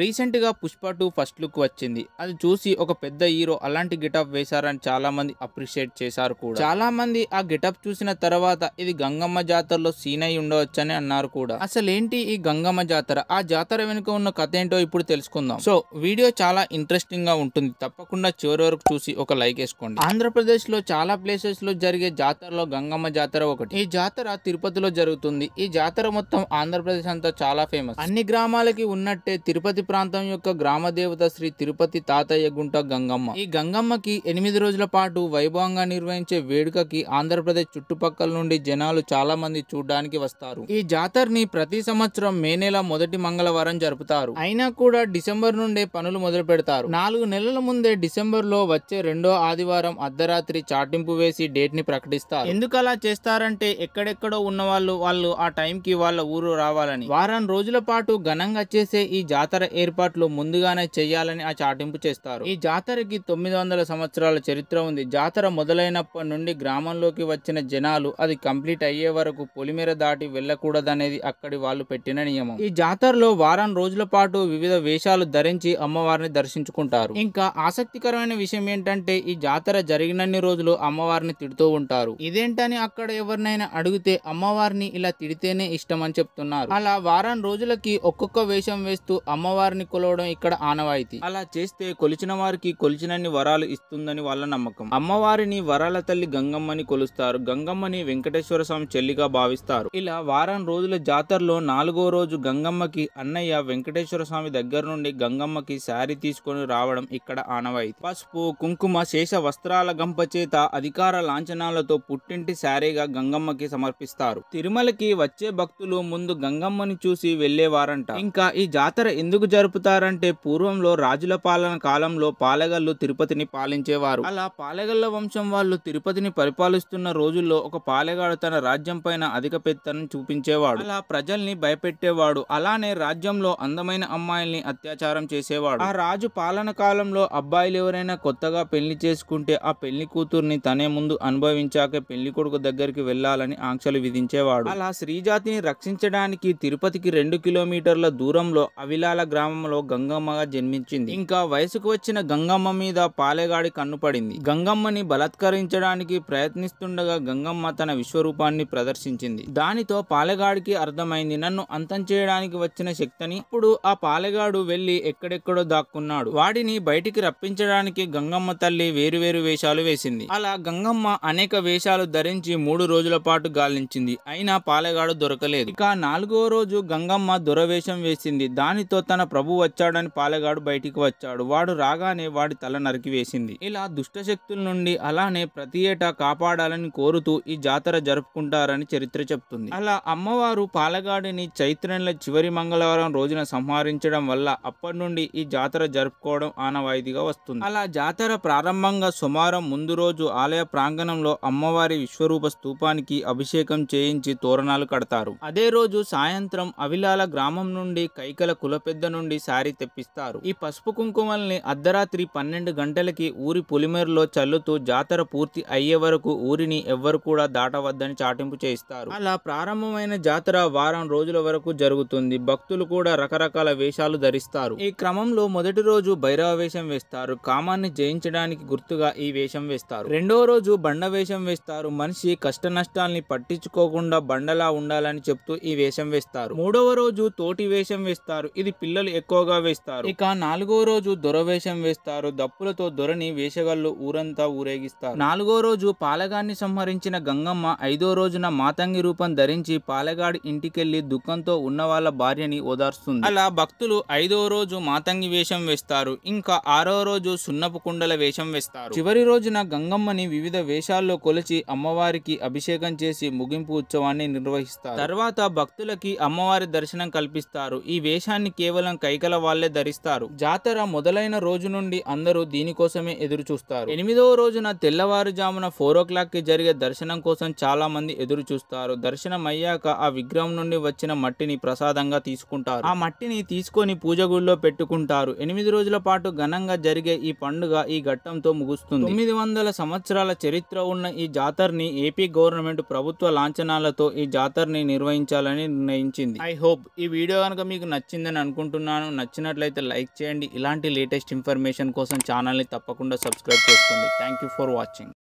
Recent గా Pushpa 2 first look వచ్చింది. అది చూసి ఒక పెద్ద హీరో అలాంటి గెటప్ వేశారని చాలా మంది అప్రిషియేట్ చేశారు కూడా. చాలా మంది ఆ గెటప్ చూసిన తర్వాత ఇది గంగమ్మ జాతరలో సీన్ అయి ఉండవచ్చని అన్నారు కూడా. అసలేంటి ఈ గంగమ్మ జాతర, ఆ జాతర వెనుక ఉన్న కథ ఏంటో ఇప్పుడు తెలుసుకుందాం. సో వీడియో చాలా ఇంట్రెస్టింగ్ గా ఉంటుంది, తప్పకుండా చివరి వరకు చూసి ఒక లైక్ వేసుకోండి. ఆంధ్రప్రదేశ్ లో చాలా ప్లేసెస్ లో జరిగే జాతరలో గంగమ్మ జాతర ఒకటి. ఈ జాతర తిరుపతిలో జరుగుతుంది. ఈ జాతర మొత్తం ఆంధ్రప్రదేశ్ అంతా చాలా ఫేమస్. అన్ని గ్రామాలకి ఉన్నట్టే తిరుపతి ప్రాంతం యొక్క గ్రామ దేవత శ్రీ తిరుపతి తాతయ్య గుంట గంగమ్మ. ఈ గంగమ్మకి 8 రోజుల పాటు వైభవంగా నిర్వహించే వేడుకకి ఆంధ్రప్రదేశ్ చుట్టుపక్కల నుండి జనాలు చాలా మంది చూడడానికి వస్తారు. ఈ జాతరని ప్రతి సంవత్సరం మే నెల మొదటి మంగళవారం జరుపుతారు. అయినా కూడా డిసెంబర్ నుండే పనులు మొదలు పెడతారు. 4 నెలల ముందే డిసెంబర్ లో వచ్చే 2వ ఆదివారం అర్ధరాత్రి చాటింపు వేసి డేట్ ని ప్రకటిస్తారు. ఎందుకు అలా చేస్తారంటే ఎక్కడెక్కడో ఉన్న వాళ్ళు ఆ టైం కి వాళ్ళ ఊరు రావాలని. వారం రోజుల పాటు ఘనంగా చేసే ఈ జాతర ఏర్పాట్లు ముందుగానే చేయాలని ఆ చాటింపు చేస్తారు. ఈ జాతరకి 900 సంవత్సరాల చరిత్ర ఉంది. జాతర మొదలైనప్పటి నుండి గ్రామంలోకి వచ్చిన జనాలు అది కంప్లీట్ అయ్యే వరకు పొలిమేర దాటి వెళ్ళకూడదనేది అక్కడి వాళ్ళు పెట్టిన నియమం. ఈ జాతరలో వారం రోజుల పాటు వివిధ వేషాలు ధరించి అమ్మవారిని దర్శించుకుంటారు. ఇంకా ఆసక్తికరమైన విషయం ఏంటంటే ఈ జాతర జరిగినన్ని రోజులు అమ్మవారిని తిడుతూ ఉంటారు. ఇదేంటని అక్కడ ఎవరినైనా అడిగితే అమ్మవారిని ఇలా తిడితేనే ఇష్టం అని చెప్తున్నారు. అలా వారం రోజులకి ఒక్కొక్క వేషం వేస్తూ అమ్మవారిని కొలవడం ఇక్కడ ఆనవాయితీ. అలా చేస్తే కొలిచిన వారికి కొలిచినన్ని వరాలు ఇస్తుందని వాళ్ళ నమ్మకం. అమ్మవారిని వరాల తల్లి గంగమ్మని కొలుస్తారు. గంగమ్మని వెంకటేశ్వర స్వామి చెల్లిగా భావిస్తారు. ఇలా వారం రోజుల జాతరలో 4వ రోజు గంగమ్మకి అన్నయ్య వెంకటేశ్వర స్వామి దగ్గర నుండి గంగమ్మకి శారీ తీసుకొని రావడం ఇక్కడ ఆనవాయితీ. పసుపు కుంకుమ శేష వస్త్రాల గంప చేత అధికార లాంఛనాలతో పుట్టింటి శారీగా గంగమ్మకి సమర్పిస్తారు. తిరుమలకి వచ్చే భక్తులు ముందు గంగమ్మని చూసి వెళ్లేవారంట. ఇంకా ఈ జాతర ఎందుకు జరుపుతారంటే పూర్వంలో రాజుల పాలన కాలంలో పాలగల్లు తిరుపతిని పాలించేవారు. అలా పాలగల్ల వంశం వాళ్ళు తిరుపతిని పరిపాలిస్తున్న రోజుల్లో ఒక పాలెగాడు తన రాజ్యం పైన అధిక పెత్తనం చూపించేవాడు. అలా ప్రజల్ని భయపెట్టేవాడు. అలానే రాజ్యంలో అందమైన అమ్మాయిల్ని అత్యాచారం చేసేవాడు. ఆ రాజు పాలన కాలంలో అబ్బాయిలు ఎవరైనా కొత్తగా పెళ్లి చేసుకుంటే ఆ పెళ్లి కూతుర్ని తనే ముందు అనుభవించాకే పెళ్లి కొడుకు దగ్గరికి వెళ్లాలని ఆంక్షలు విధించేవాడు. అలా శ్రీజాతిని రక్షించడానికి తిరుపతికి 2 కిలోమీటర్ల దూరంలో అవిలాల గ్రామంలో గంగమ్మగా జన్మించింది. ఇంకా వయసుకు వచ్చిన గంగమ్మ మీద పాలెగాడి కన్ను పడింది. గంగమ్మని బలాత్కరించడానికి ప్రయత్నిస్తుండగా గంగమ్మ తన విశ్వరూపాన్ని ప్రదర్శించింది. దానితో పాలెగాడికి అర్థమైంది నన్ను అంతం చేయడానికి వచ్చిన శక్తిని. ఇప్పుడు ఆ పాలెగాడు వెళ్లి ఎక్కడెక్కడో దాక్కున్నాడు. వాడిని బయటికి రప్పించడానికి గంగమ్మ తల్లి వేరువేరు వేషాలు వేసింది. అలా గంగమ్మ అనేక వేషాలు ధరించి 3 రోజుల పాటు గాలించింది. అయినా పాలెగాడు దొరకలేదు. ఇక 4వ రోజు గంగమ్మ దురవేషం వేసింది. దానితో తన ప్రభు వచ్చాడని పాలెగాడు బయటికి వచ్చాడు. వాడు రాగానే వాడి తల నరికి వేసింది. ఇలా దుష్టశక్తుల నుండి అలానే ప్రతి ఏటా కాపాడాలని కోరుతూ ఈ జాతర జరుపుకుంటారని చరిత్ర చెప్తుంది. అలా అమ్మవారు పాలెగాడిని చైత్రంలో చివరి మంగళవారం రోజున సంహరించడం వల్ల అప్పటి నుండి ఈ జాతర జరుపుకోవడం ఆనవాయితీగా వస్తుంది. అలా జాతర ప్రారంభంగా సోమవారం ముందు రోజు ఆలయ ప్రాంగణంలో అమ్మవారి విశ్వరూప స్తూపానికి అభిషేకం చేయించి తోరణాలు కడతారు. అదే రోజు సాయంత్రం అవిలాల గ్రామం నుండి కైకల కులపెద్ద నుండి శారీ తెప్పిస్తారు. ఈ పసుపు కుంకుమల్ని అర్ధరాత్రి 12 గంటలకి ఊరి పొలిమేరలో చల్లుతూ జాతర పూర్తి అయ్యే వరకు ఊరిని ఎవ్వరు కూడా దాటవద్దని చాటింపు చేయిస్తారు. అలా ప్రారంభమైన జాతర వారం రోజుల వరకు జరుగుతుంది. భక్తులు కూడా రకరకాల వేషాలు ధరిస్తారు. ఈ క్రమంలో మొదటి రోజు భైరవ వేషం వేస్తారు. కామాన్ని జయించడానికి గుర్తుగా ఈ వేషం వేస్తారు. 2వ రోజు బండ వేషం వేస్తారు. మనిషి కష్ట నష్టాల్ని పట్టించుకోకుండా బండలా ఉండాలని చెప్తూ ఈ వేషం వేస్తారు. 3వ రోజు తోటి వేషం వేస్తారు. ఇది పిల్లలు ఎక్కువగా వేస్తారు. ఇక 4వ రోజు దొరవేషం వేస్తారు. దప్పులతో దొరని వేషగాళ్ళు ఊరంతా ఊరేగిస్తారు. 4వ రోజు పాలెగాడిని సంహరించిన గంగమ్మ 5వ రోజున మాతంగి రూపం ధరించి పాలెగాడి ఇంటికెళ్లి దుఃఖంతో ఉన్న వాళ్ళ భార్యని ఓదార్స్తుంది. అలా భక్తులు 5వ రోజు మాతంగి వేషం వేస్తారు. ఇంకా 6వ రోజు సున్నపు కుండల వేషం వేస్తారు. చివరి రోజున గంగమ్మని వివిధ వేషాల్లో కొలిచి అమ్మవారికి అభిషేకం చేసి ముగింపు ఉత్సవాన్ని నిర్వహిస్తారు. తర్వాత భక్తులకి అమ్మవారి దర్శనం కల్పిస్తారు. ఈ వేషాన్ని కేవలం కైకల వాళ్లే ధరిస్తారు. జాతర మొదలైన రోజు నుండి అందరూ దీనికోసమే ఎదురు చూస్తారు. 8వ రోజున తెల్లవారుజామున 4 o'clock కి జరిగే దర్శనం కోసం చాలా మంది ఎదురు చూస్తారు. దర్శనం అయ్యాక ఆ విగ్రహం నుండి వచ్చిన మట్టిని ప్రసాదంగా తీసుకుంటారు. ఆ మట్టిని తీసుకొని పూజ గుడిలో పెట్టుకుంటారు. 8 రోజుల పాటు ఘనంగా జరిగే ఈ పండుగ ఈ ఘట్టంతో ముగుస్తుంది. 900 సంవత్సరాల చరిత్ర ఉన్న ఈ జాతరని ఏపీ గవర్నమెంట్ ప్రభుత్వ లాంఛనాలతో ఈ జాతరని నిర్వహించాలని నిర్ణయించింది. ఐ హోప్ ఈ వీడియో కనుక మీకు నచ్చిందని అనుకుంటున్నాను. అనుకుంటున్నాను. నచ్చినట్లయితే లైక్ చేయండి. ఇలాంటి లేటెస్ట్ ఇన్ఫర్మేషన్ కోసం ఛానల్ని తప్పకుండా సబ్స్క్రైబ్ చేసుకోండి. Thank you for watching.